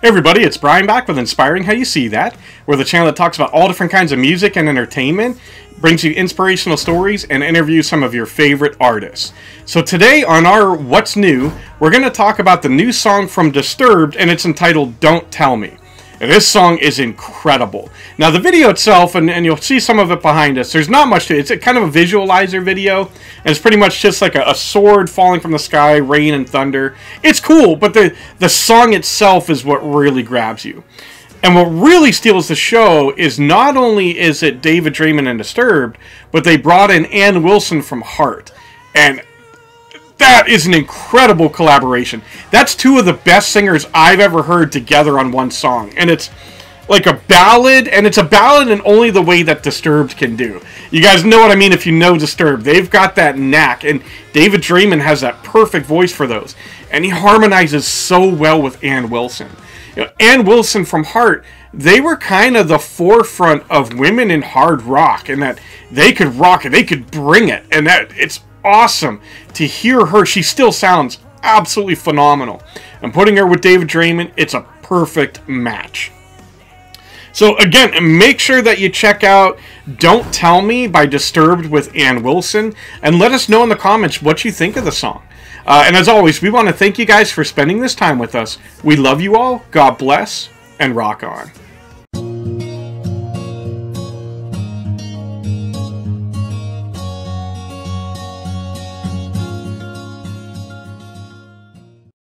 Hey everybody, it's Brian back with Inspiring How You See That. We're the channel that talks about all different kinds of music and entertainment, brings you inspirational stories, and interviews some of your favorite artists. So today on our What's New, we're going to talk about the new song from Disturbed, and it's entitled Don't Tell Me. And this song is incredible. Now the video itself, and you'll see some of it behind us, there's not much to it. It's a kind of a visualizer video, and it's pretty much just like a sword falling from the sky, rain and thunder. It's cool, but the song itself is what really grabs you. And what really steals the show is not only is it David Draiman and Disturbed, but they brought in Ann Wilson from Heart. And that is an incredible collaboration. That's two of the best singers I've ever heard together on one song. And it's like a ballad, and it's a ballad in only the way that Disturbed can do. You guys know what I mean if you know Disturbed. They've got that knack, and David Draiman has that perfect voice for those. And he harmonizes so well with Ann Wilson. You know, Ann Wilson from Heart, they were kind of the forefront of women in hard rock, and that they could rock it, they could bring it, and that it's awesome to hear her. She still sounds absolutely phenomenal. And putting her with David Draiman, it's a perfect match. So again, make sure that you check out Don't Tell Me by Disturbed with Ann Wilson, and let us know in the comments what you think of the song. And as always, we want to thank you guys for spending this time with us. We love you all. God bless, and rock on.